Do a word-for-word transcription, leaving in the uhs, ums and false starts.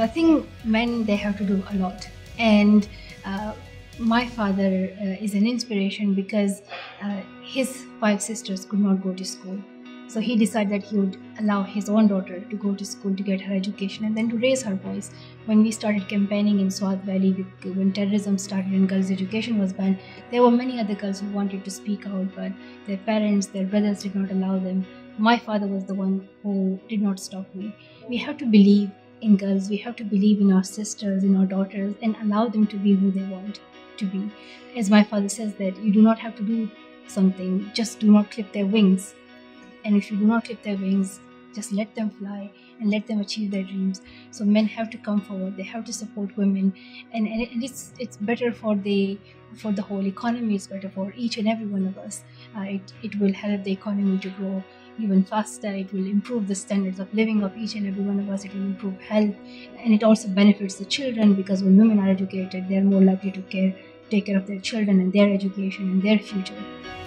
So I think men, they have to do a lot. And uh, my father uh, is an inspiration because uh, his five sisters could not go to school. So he decided that he would allow his own daughter to go to school to get her education and then to raise her voice. When we started campaigning in Swat Valley, when terrorism started and girls' education was banned, there were many other girls who wanted to speak out, but their parents, their brothers did not allow them. My father was the one who did not stop me. We have to believe in girls, we have to believe in our sisters, in our daughters, and allow them to be who they want to be. As my father says that you do not have to do something, just do not clip their wings. And if you do not clip their wings, just let them fly and let them achieve their dreams. So men have to come forward, they have to support women, and, and it's it's better for the for the whole economy. It's better for each and every one of us. Uh, it, it will help the economy to grow even faster. It will improve the standards of living of each and every one of us. It will improve health, and it also benefits the children, because when women are educated, they are more likely to care, take care of their children and their education and their future.